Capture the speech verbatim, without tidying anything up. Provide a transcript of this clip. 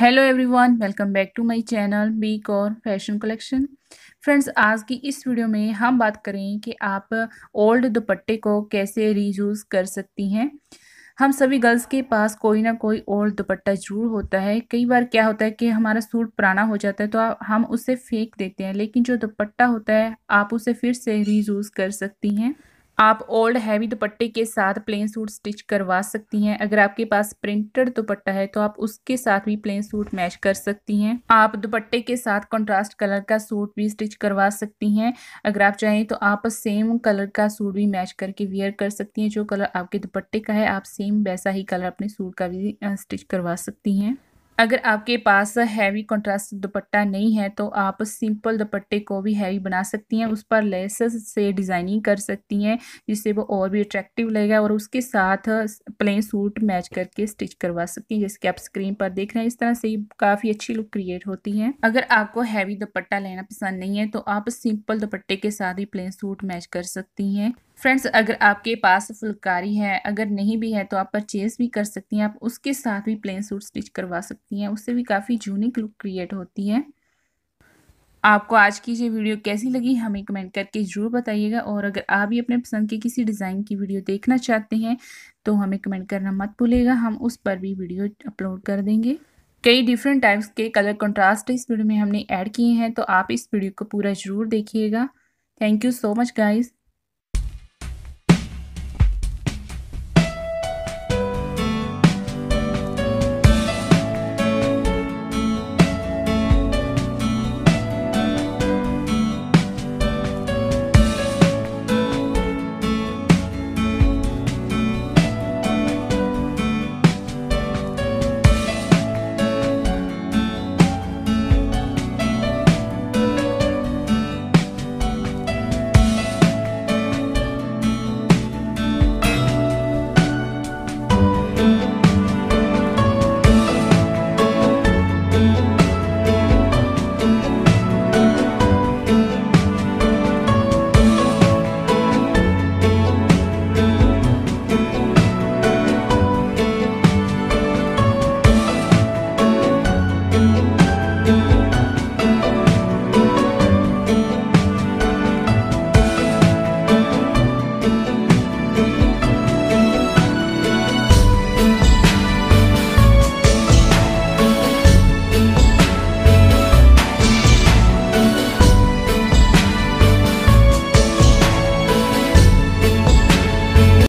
Hello everyone, welcome back to my channel B core fashion collection. Friends, आज की इस video में हम बात करें कि आप ओल्ड दुपट्टे को कैसे रीयूज़ कर सकती हैं। हम सभी गर्ल्स के पास कोई ना कोई ओल्ड दुपट्टा जरूर होता है। कई बार क्या होता है कि हमारा सूट पुराना हो जाता है तो आप हम उसे फेंक देते हैं, लेकिन जो दुपट्टा होता है आप उसे फिर से रीयूज़ कर सकती हैं। आप ओल्ड हैवी दुपट्टे के साथ प्लेन सूट स्टिच करवा सकती हैं। अगर आपके पास प्रिंटेड दुपट्टा है तो आप उसके साथ भी प्लेन सूट मैच कर सकती हैं। आप दुपट्टे के साथ कंट्रास्ट कलर का सूट भी स्टिच करवा सकती हैं। अगर आप चाहें तो आप सेम कलर का सूट भी मैच करके वेयर कर सकती हैं। जो कलर आपके दुपट्टे का है आप सेम वैसा ही कलर अपने सूट का भी स्टिच करवा सकती हैं। अगर आपके पास हैवी कंट्रास्ट दुपट्टा नहीं है तो आप सिंपल दुपट्टे को भी हैवी बना सकती हैं, उस पर लेसेस से डिज़ाइनिंग कर सकती हैं जिससे वो और भी अट्रैक्टिव लगेगा, और उसके साथ प्लेन सूट मैच करके स्टिच करवा सकती हैं जैसे कि आप स्क्रीन पर देख रहे हैं। इस तरह से काफ़ी अच्छी लुक क्रिएट होती है। अगर आपको हैवी दुपट्टा लेना पसंद नहीं है तो आप सिंपल दुपट्टे के साथ ही प्लेन सूट मैच कर सकती हैं। फ्रेंड्स, अगर आपके पास फुलकारी है, अगर नहीं भी है तो आप परचेज भी कर सकती हैं। आप उसके साथ भी प्लेन सूट स्टिच करवा सकती हैं, उससे भी काफ़ी यूनिक लुक क्रिएट होती है। आपको आज की ये वीडियो कैसी लगी हमें कमेंट करके ज़रूर बताइएगा, और अगर आप भी अपने पसंद के किसी डिज़ाइन की वीडियो देखना चाहते हैं तो हमें कमेंट करना मत भूलिएगा, हम उस पर भी वीडियो अपलोड कर देंगे। कई डिफरेंट टाइप्स के कलर कंट्रास्ट इस वीडियो में हमने ऐड किए हैं, तो आप इस वीडियो को पूरा ज़रूर देखिएगा। Thank you so much guys.